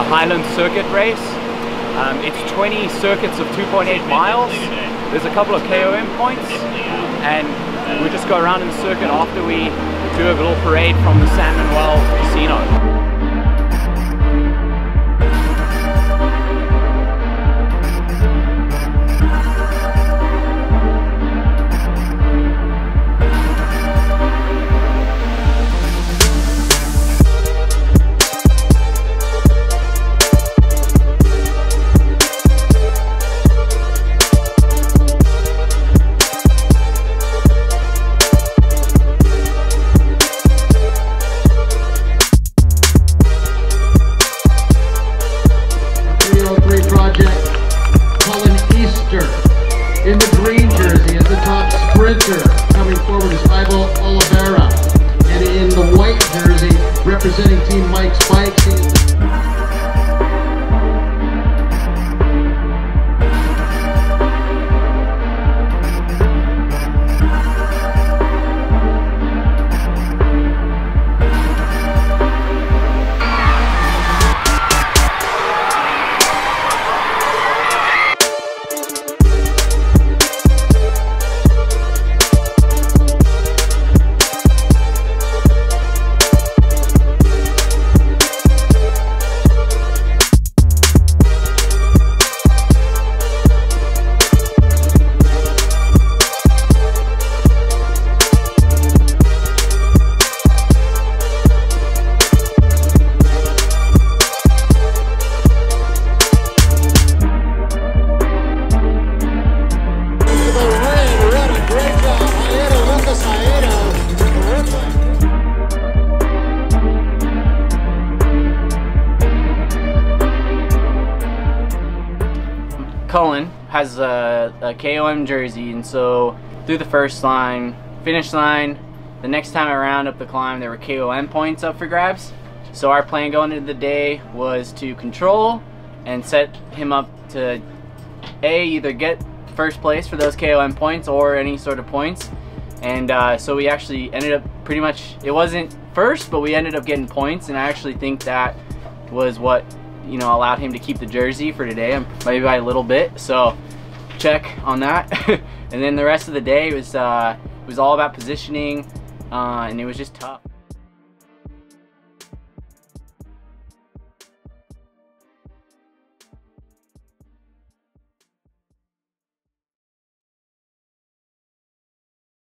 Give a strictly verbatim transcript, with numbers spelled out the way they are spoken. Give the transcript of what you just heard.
uh, Highland Circuit Race. Um, it's twenty circuits of two point eight miles. There's a couple of K O M points, and we just go around in the circuit after we do a little parade from the San Manuel Casino. In the green jersey is the top sprinter. Coming forward is Ivo Oliveira. And in the white jersey, representing Team Mike Spikes. Cullen has a, a K O M jersey, and so through the first line, finish line, the next time around up the climb there were K O M points up for grabs. So our plan going into the day was to control and set him up to A, either get first place for those K O M points or any sort of points. And uh, so we actually ended up pretty much, it wasn't first, but we ended up getting points, and I actually think that was what, you know, allowed him to keep the jersey for today, maybe by a little bit. So check on that. And then the rest of the day was uh, it was all about positioning, uh, and it was just tough.